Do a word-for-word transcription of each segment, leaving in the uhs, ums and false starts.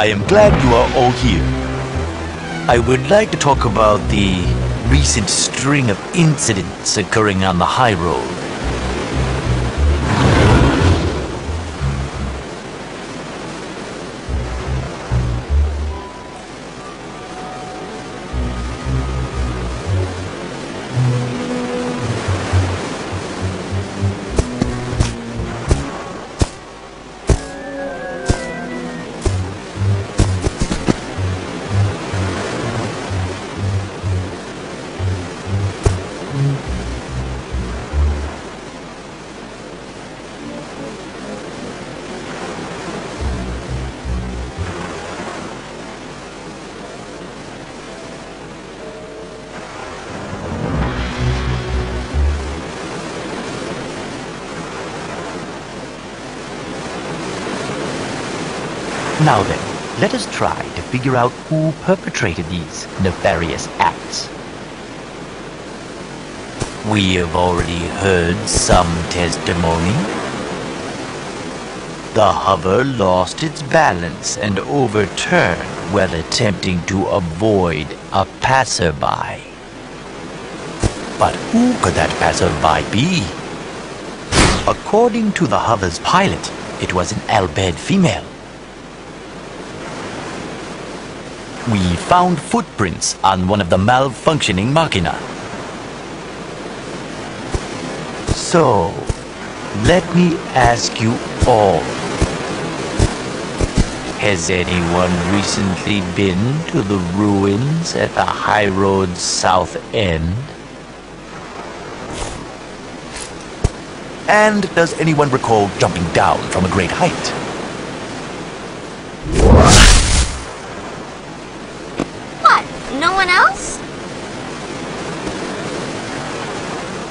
I am glad you are all here. I would like to talk about the recent string of incidents occurring on the High Road. Now then, let us try to figure out who perpetrated these nefarious acts. We have already heard some testimony. The hover lost its balance and overturned while attempting to avoid a passerby. But who could that passerby be? According to the hover's pilot, it was an Al Bhed female. We found footprints on one of the malfunctioning Machina. So, let me ask you all. Has anyone recently been to the ruins at the High Road's south end? And does anyone recall jumping down from a great height?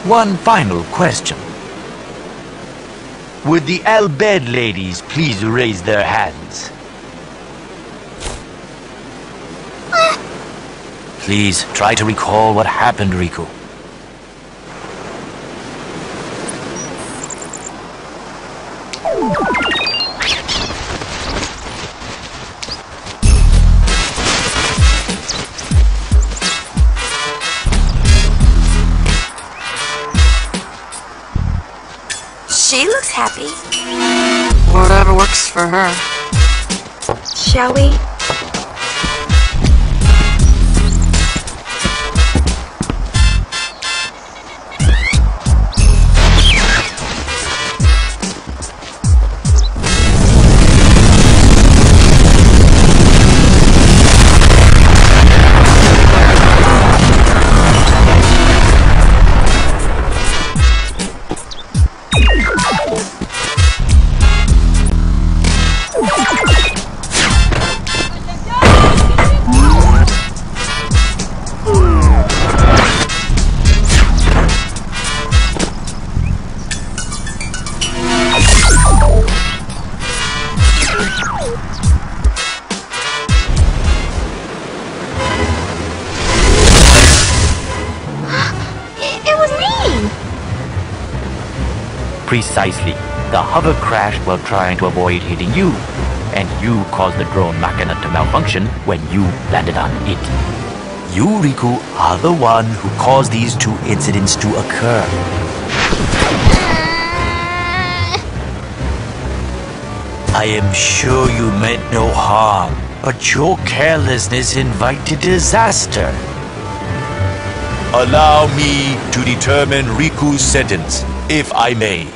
One final question. Would the Al Bhed ladies please raise their hands? Uh. Please try to recall what happened, Rikku. Happy. Whatever works for her. Shall we? Precisely. The hover crashed while trying to avoid hitting you, and you caused the drone Machina to malfunction when you landed on it. You, Rikku, are the one who caused these two incidents to occur. I am sure you meant no harm, but your carelessness invited disaster. Allow me to determine Rikku's sentence, if I may.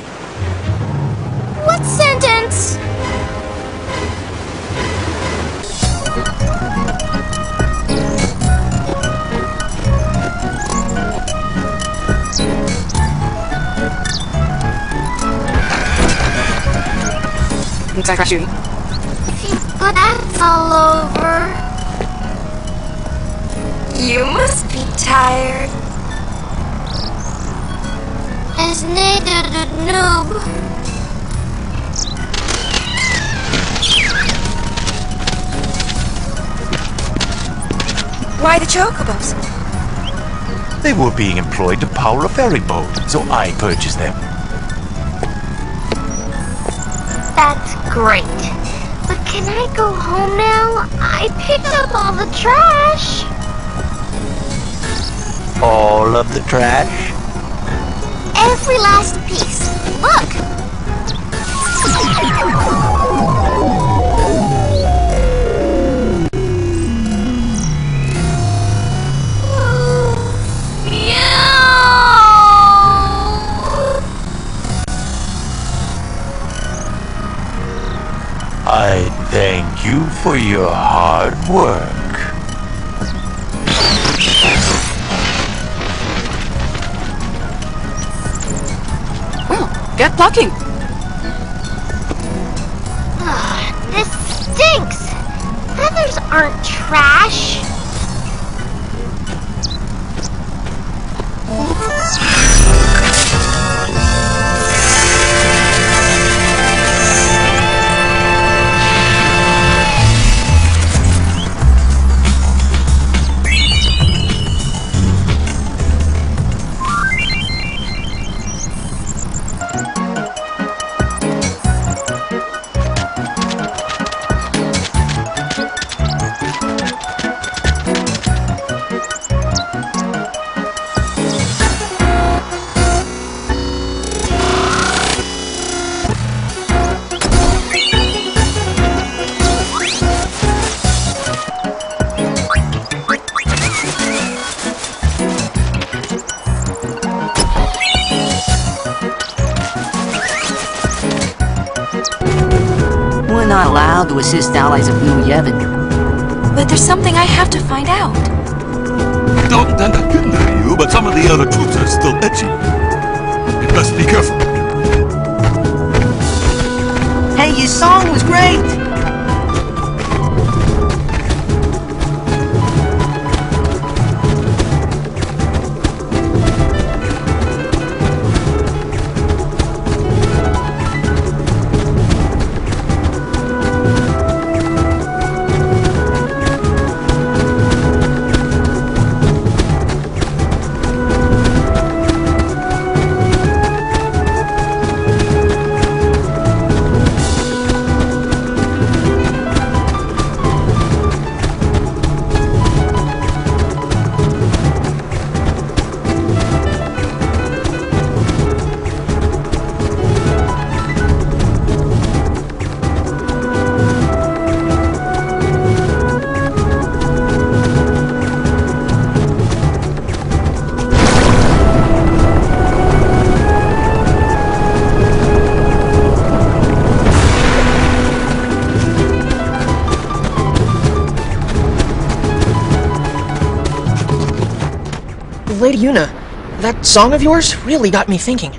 What sentence? Looks like Shuyin. But that's all over. You must be tired. As neither the noob. Why the chocobos? They were being employed to power a ferry boat, so I purchased them. That's great. But can I go home now? I picked up all the trash! All of the trash? Every last piece. Look! Yeah. I thank you for your hard work. Get plucking! Ugh, this stinks! Feathers aren't trash! To assist allies of New Yevon. But there's something I have to find out. Don't think I couldn't hear you, but some of the other troops are still itchy. You must be careful. Hey, your song was great! Lady Yuna, that song of yours really got me thinking.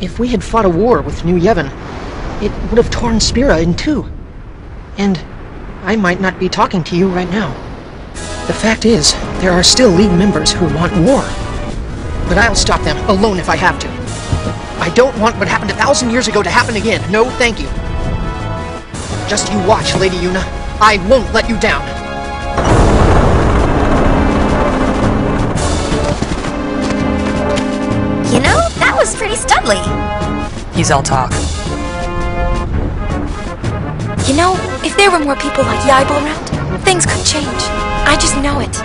If we had fought a war with New Yevon, it would have torn Spira in two. And I might not be talking to you right now. The fact is, there are still League members who want war. But I'll stop them, alone if I have to. I don't want what happened a thousand years ago to happen again, no thank you. Just you watch, Lady Yuna. I won't let you down. You know, that was pretty studly. He's all talk. You know, if there were more people like Yaibo around, things could change. I just know it.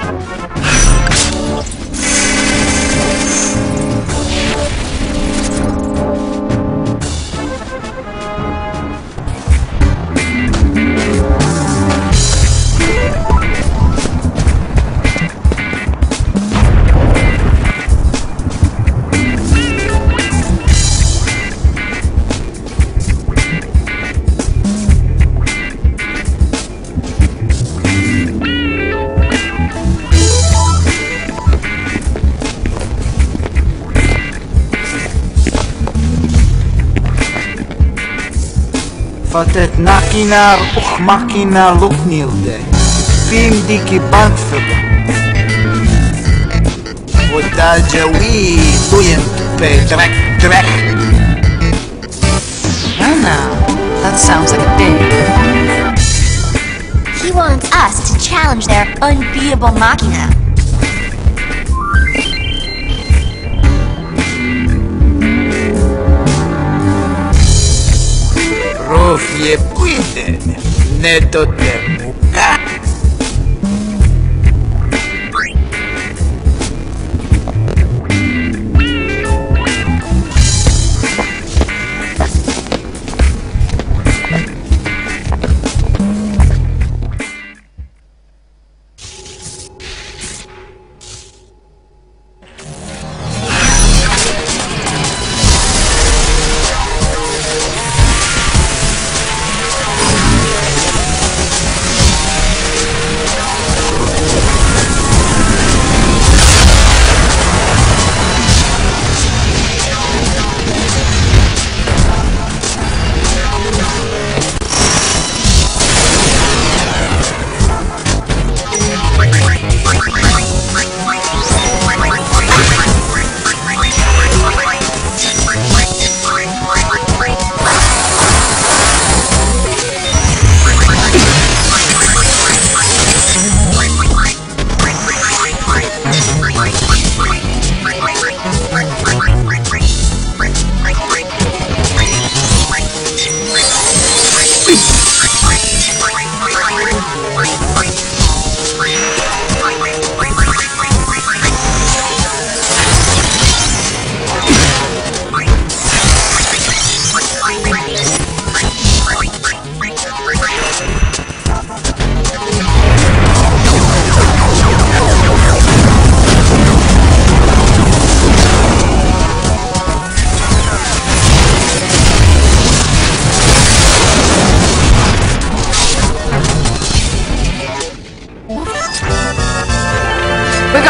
Fatet nakinar och makina luknilde. Vim diki bantfeda. Vodaja wi tuyen pe drek drek. Anna, that sounds like a dig. He wants us to challenge their unbeatable Machina. Rof je pujden, ne do te buka.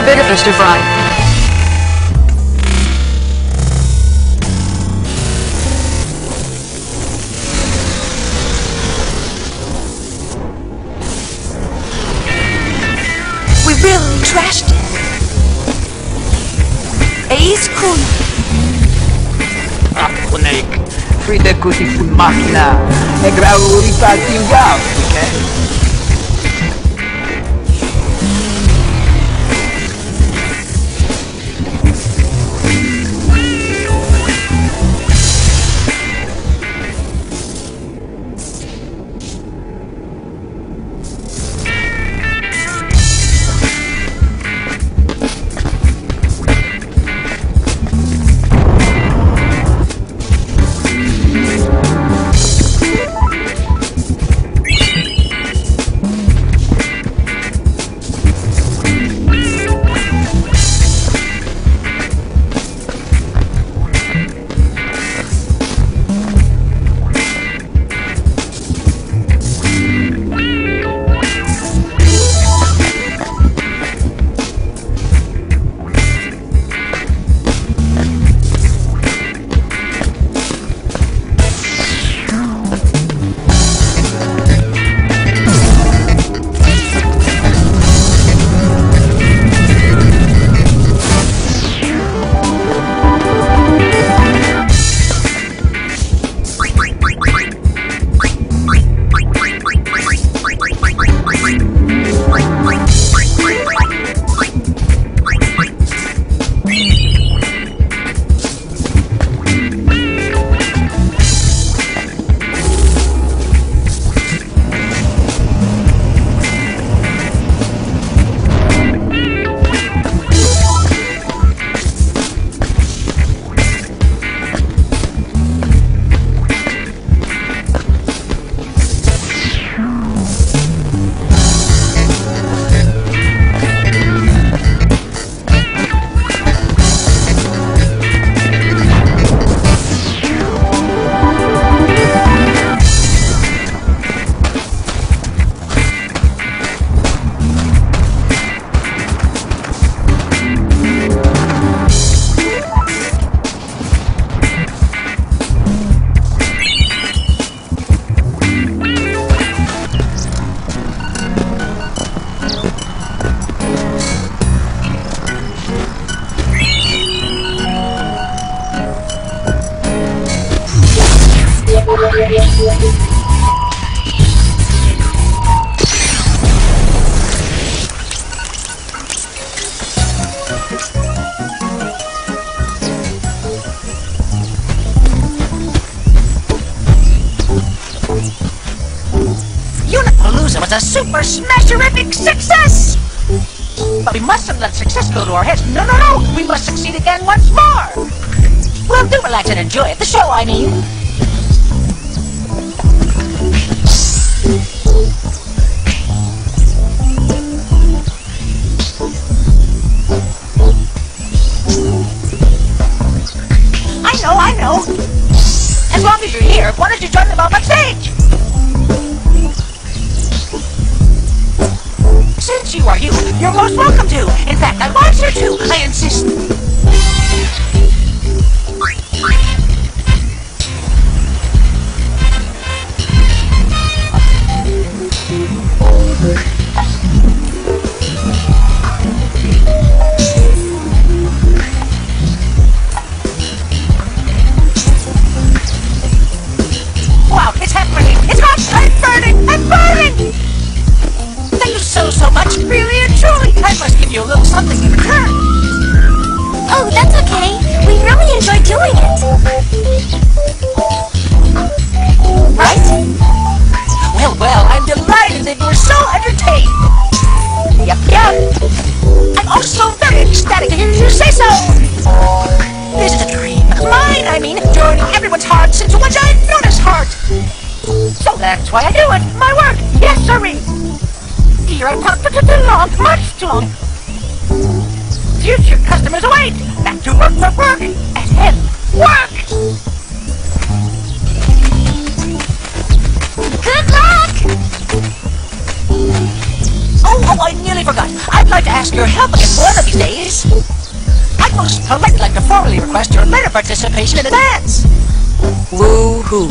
got bigger fish to fry. We really trashed it. Ace Kun. Akunek. Frida Kuti Kun Machina. E gravuri parti wow, okay? A super smash-terrific success! But we mustn't let success go to our heads. No, no, no! We must succeed again once more! Well, do relax and enjoy it. The show, I mean. I know, I know. As long as you're here, why don't you join them up on stage? Since you are you, you're most welcome to. In fact, I want you to. I insist. Wow, it's happening. It's hot. I'm burning. I'm burning. So, so much, really and truly. I must give you a little something in return. Oh, that's okay. We really enjoy doing it. Right? Well, well, I'm delighted that you were so entertained. Yep, yep. I'm also very ecstatic to hear you say so. This is a dream. Mine, I mean, joining everyone's hearts into one's giant bonus heart. So that's why I do it. My work. Yes, sirree. I talk for too long, much too long. Future customers await. Back to work, work, work, and then work. Good luck. Oh, Oh, oh, I nearly forgot. I'd like to ask your help again one of these days. I'd most politely like to formally request your letter participation in advance. Woo-hoo.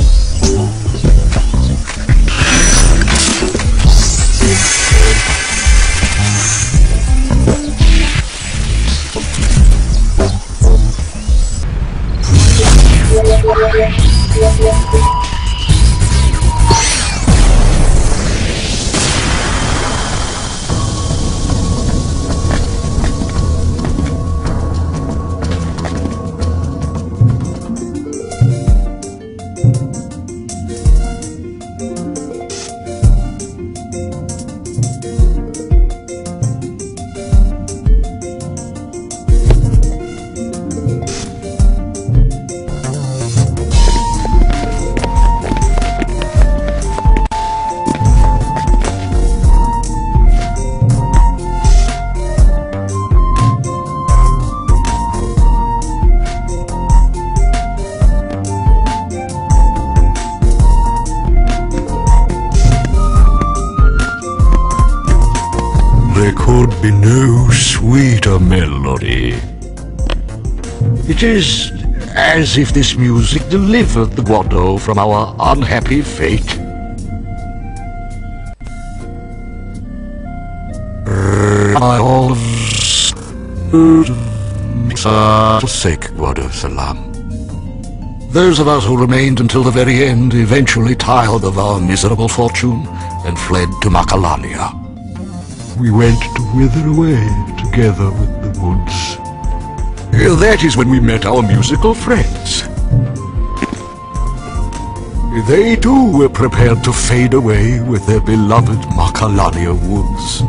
It is as if this music delivered the Wado from our unhappy fate. Forsake Guadosalam. Those of us who remained until the very end eventually tired of our miserable fortune and fled to Macalania. We went to wither away together with the woods. That is when we met our musical friends. They too were prepared to fade away with their beloved Macalania woods.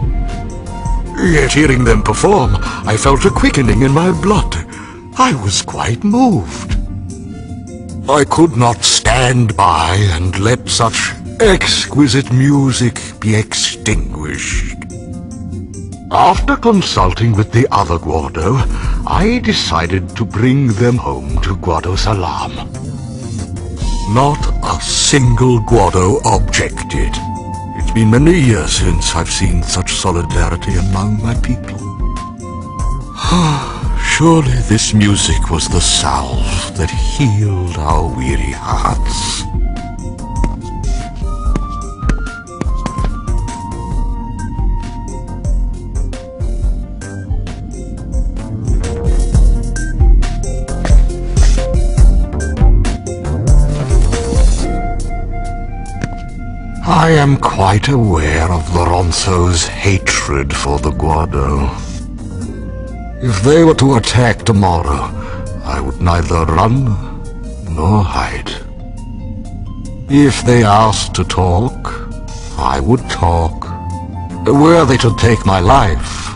Yet hearing them perform, I felt a quickening in my blood. I was quite moved. I could not stand by and let such exquisite music be extinguished. After consulting with the other Guado, I decided to bring them home to Guadosalam. Not a single Guado objected. It's been many years since I've seen such solidarity among my people. Surely this music was the salve that healed our weary hearts. I am quite aware of the Ronso's hatred for the Guado. If they were to attack tomorrow, I would neither run nor hide. If they asked to talk, I would talk. Were they to take my life,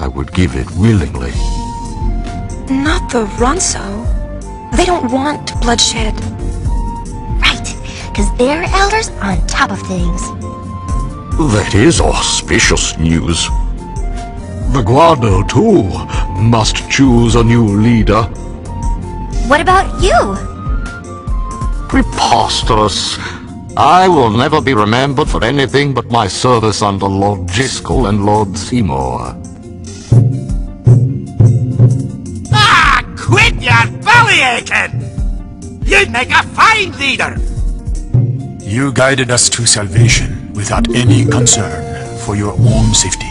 I would give it willingly. Not the Ronso. They don't want bloodshed. Because they're elders on top of things. That is auspicious news. The Guado, too, must choose a new leader. What about you? Preposterous. I will never be remembered for anything but my service under Lord Giskal and Lord Seymour. Ah, quit your belly aching! You'd make a fine leader! You guided us to salvation without any concern for your own safety.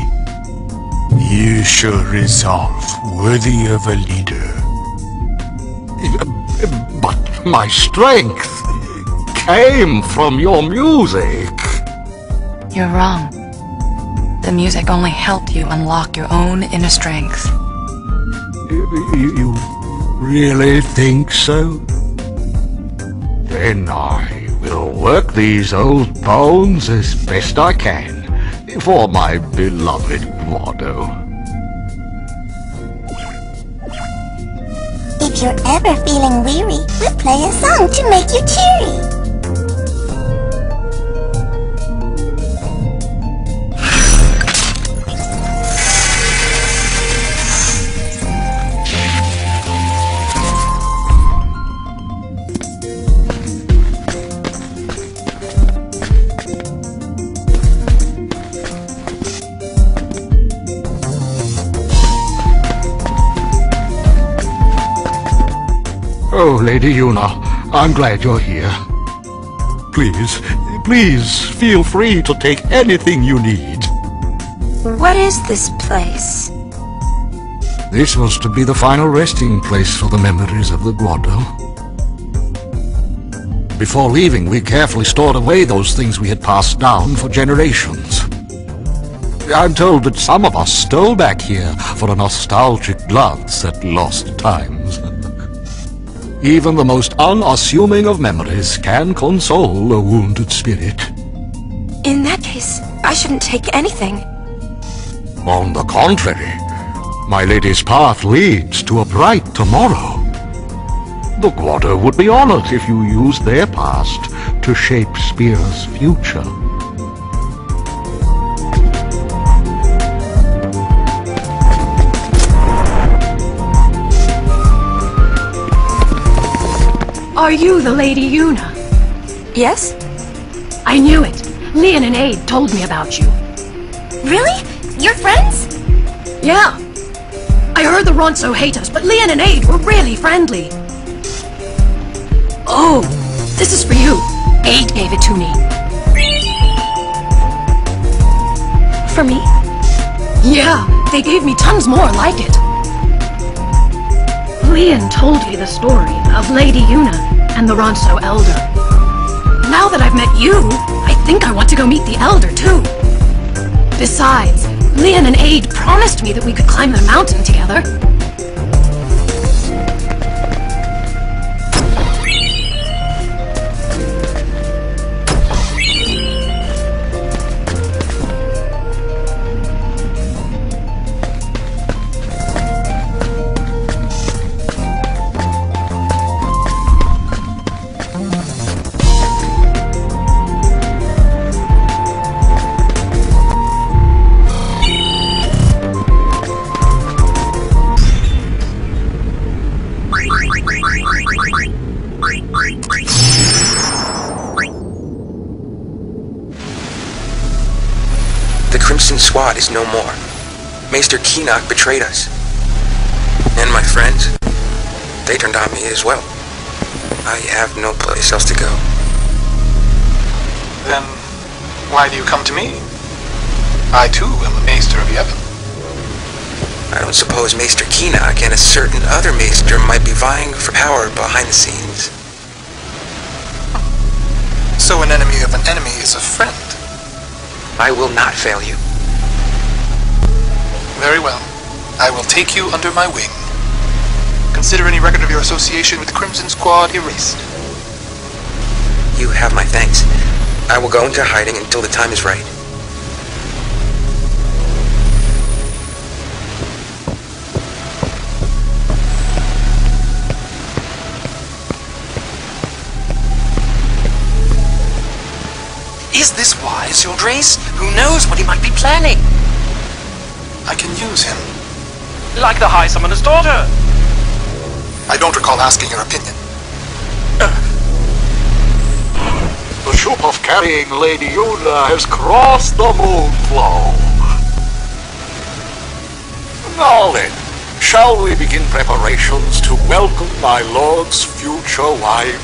You show resolve worthy of a leader. But my strength came from your music. You're wrong. The music only helped you unlock your own inner strength. You really think so? Then I... I'll work these old bones as best I can for my beloved Wado. If you're ever feeling weary, we'll play a song to make you cheery. Oh, Lady Yuna, I'm glad you're here. Please, please feel free to take anything you need. What is this place? This was to be the final resting place for the memories of the Guado. Before leaving, we carefully stored away those things we had passed down for generations. I'm told that some of us stole back here for a nostalgic glance at lost times. Even the most unassuming of memories can console a wounded spirit. In that case, I shouldn't take anything. On the contrary, my lady's path leads to a bright tomorrow. The Guado would be honored if you used their past to shape Spira's future. Are you the Lady Yuna? Yes. I knew it. Leon and Aide told me about you. Really? You're friends? Yeah. I heard the Ronso hate us, but Leon and Aide were really friendly. Oh, this is for you. Aide gave it to me. For me? Yeah, they gave me tons more like it. Leon told me the story of Lady Yuna and the Ronso Elder. Now that I've met you, I think I want to go meet the Elder, too. Besides, Leon and Aide promised me that we could climb the mountain together. Is no more. Maester Kinoc betrayed us. And my friends, they turned on me as well. I have no place else to go. Then, why do you come to me? I too am a Maester of Yevon. I don't suppose Maester Kinoc and a certain other Maester might be vying for power behind the scenes. So an enemy of an enemy is a friend. I will not fail you. Very well. I will take you under my wing. Consider any record of your association with the Crimson Squad erased. You have my thanks. I will go into hiding until the time is right. Is this wise, Your Grace? Who knows what he might be planning? I can use him. Like the High Summoner's daughter. I don't recall asking your opinion. Uh. The ship of carrying Lady Yuna has crossed the moonflow. Now then, shall we begin preparations to welcome my lord's future wife?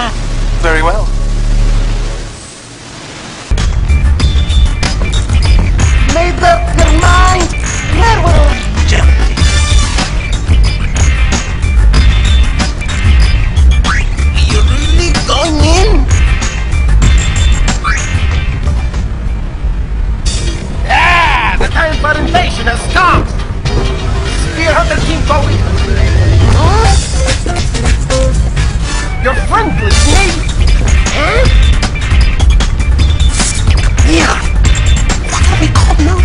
Hmm. Very well. Made up their mind. That will jump. You're really going in? Ah, the time for invasion has come. Spear Hunter King Bowie. Huh? You're friendly with me? Huh? Yeah. No. It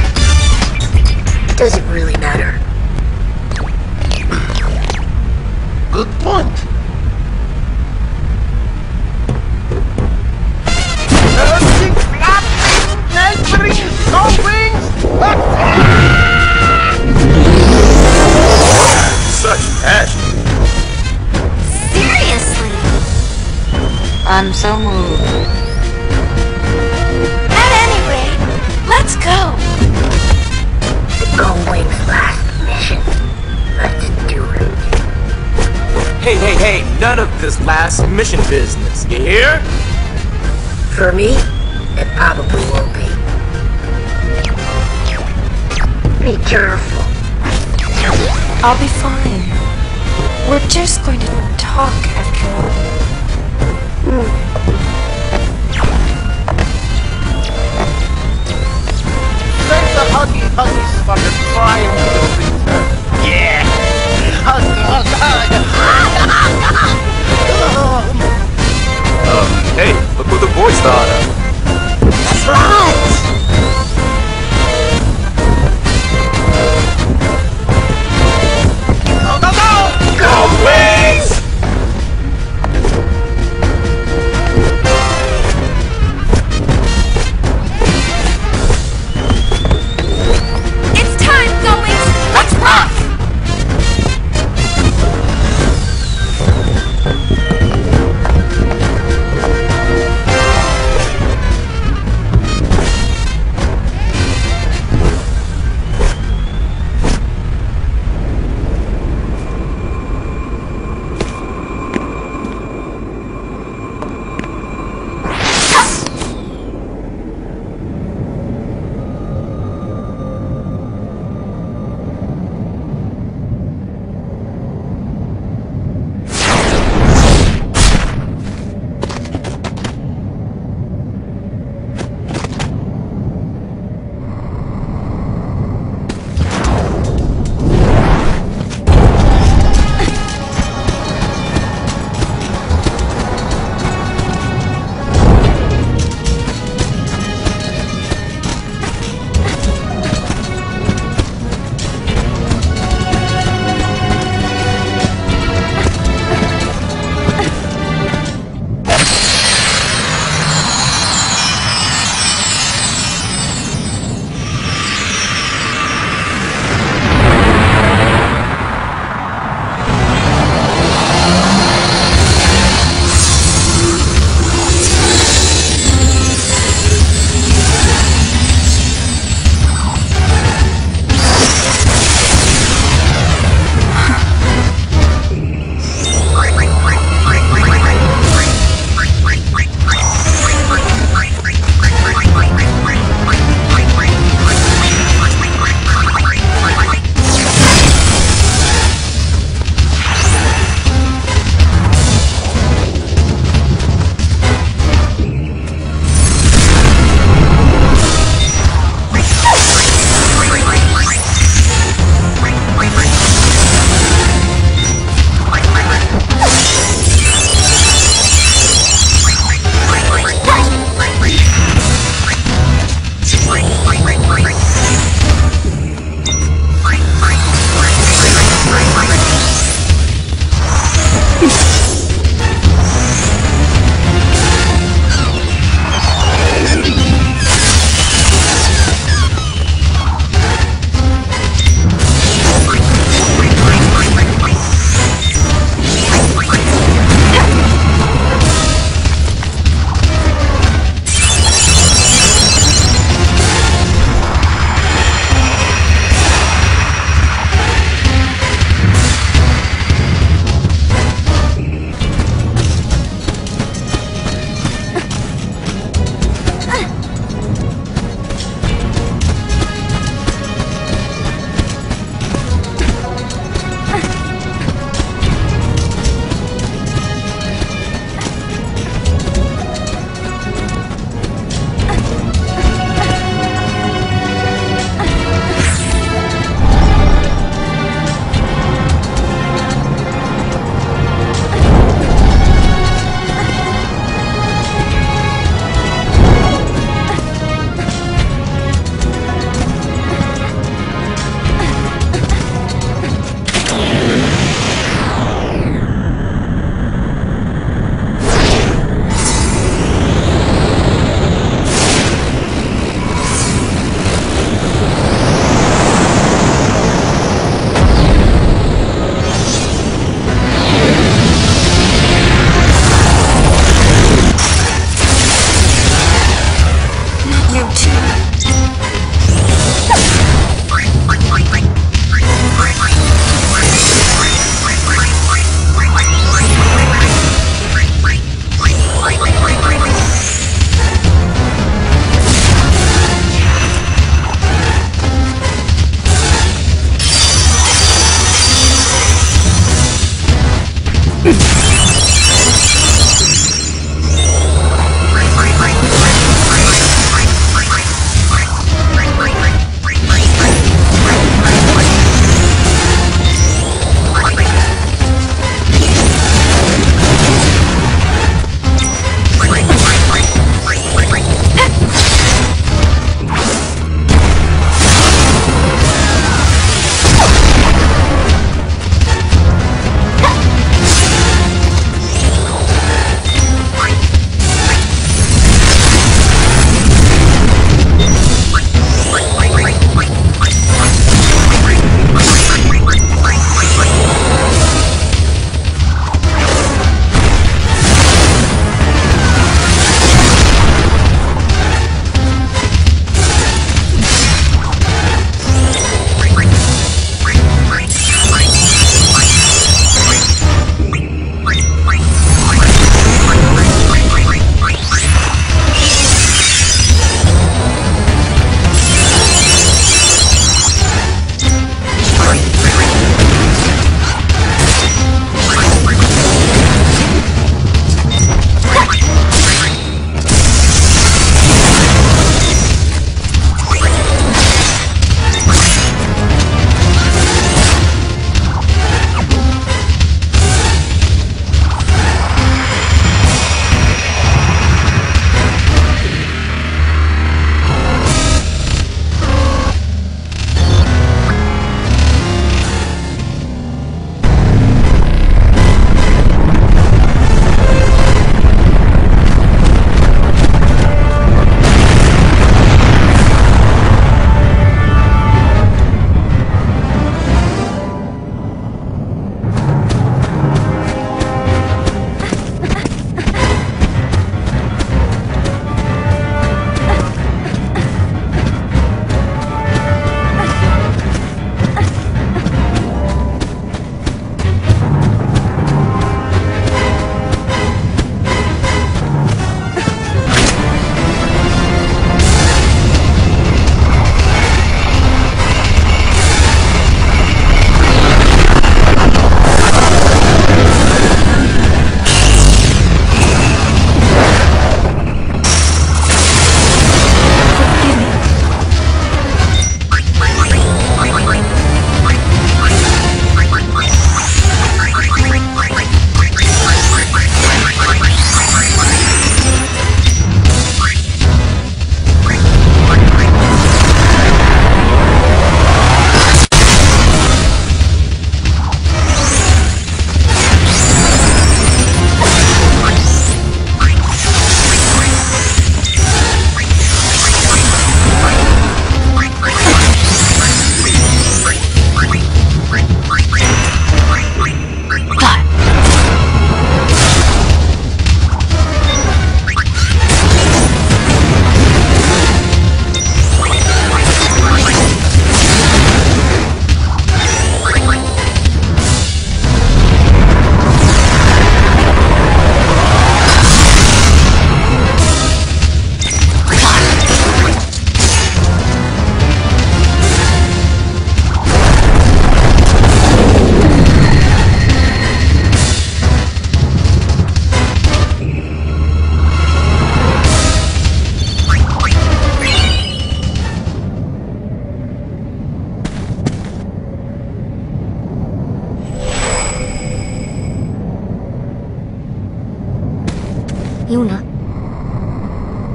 doesn't really matter. Good point. Nursing blood, neighboring going. Such passion. Seriously? I'm so moved. At any rate, let's go. Goldwing's last mission. Let's do it. Hey, hey, hey, none of this last mission business, you hear? For me, it probably will be. Be careful. I'll be fine. We're just going to talk after all. Thanks a huggy huggy for the prime return. Yeah! Hug, hug, hug! Um, hey, look who the boy started. That's right! Wings! It's time, Go Wings! Let's rock!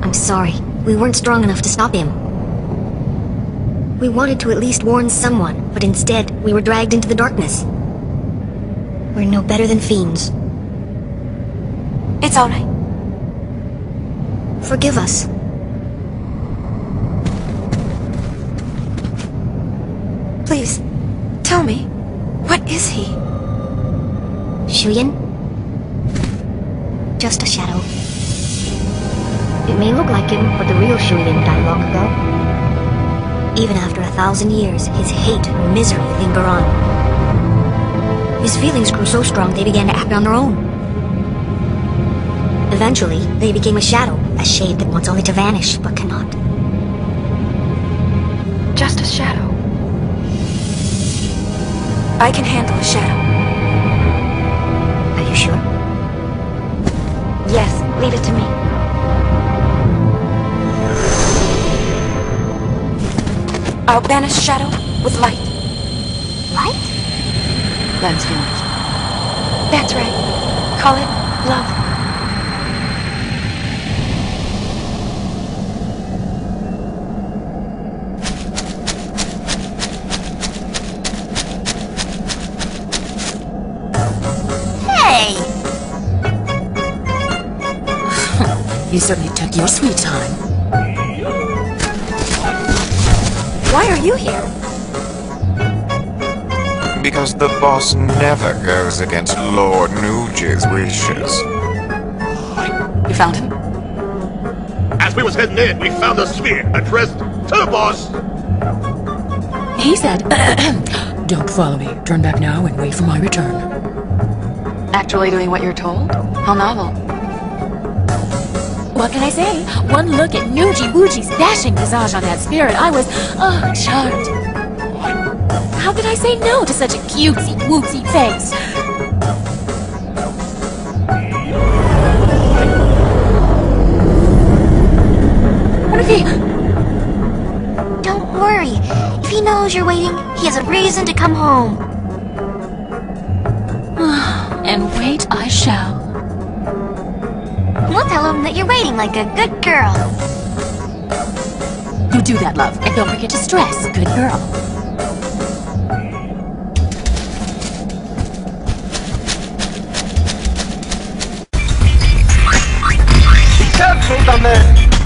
I'm sorry. We weren't strong enough to stop him. We wanted to at least warn someone, but instead, we were dragged into the darkness. We're no better than fiends. It's alright. Forgive us. Please, tell me, what is he? Shuyin? Just a shadow. It may look like him, but the real Shuyin died long ago. Even after a thousand years, his hate and misery linger on. His feelings grew so strong they began to act on their own. Eventually, they became a shadow, a shade that wants only to vanish, but cannot. Just a shadow. I can handle a shadow. Are you sure? Yes, leave it to me. I'll banish shadow with light. Light? That's right. That's right. Call it love. You certainly took your sweet time. Why are you here? Because the boss never goes against Lord Nuge's wishes. You found him? As we was heading in, we found a sphere addressed to the boss. He said, don't follow me. Turn back now and wait for my return. Actually doing what you're told? How novel. What can I say? One look at Noji Wooji's dashing visage on that spirit, I was, oh, charmed. How could I say no to such a cutesy, wootsy face? What if he... Don't worry. If he knows you're waiting, he has a reason to come home. And wait I shall. We'll tell him that you're waiting like a good girl. You do that, love. And don't forget to stress, good girl. Help me,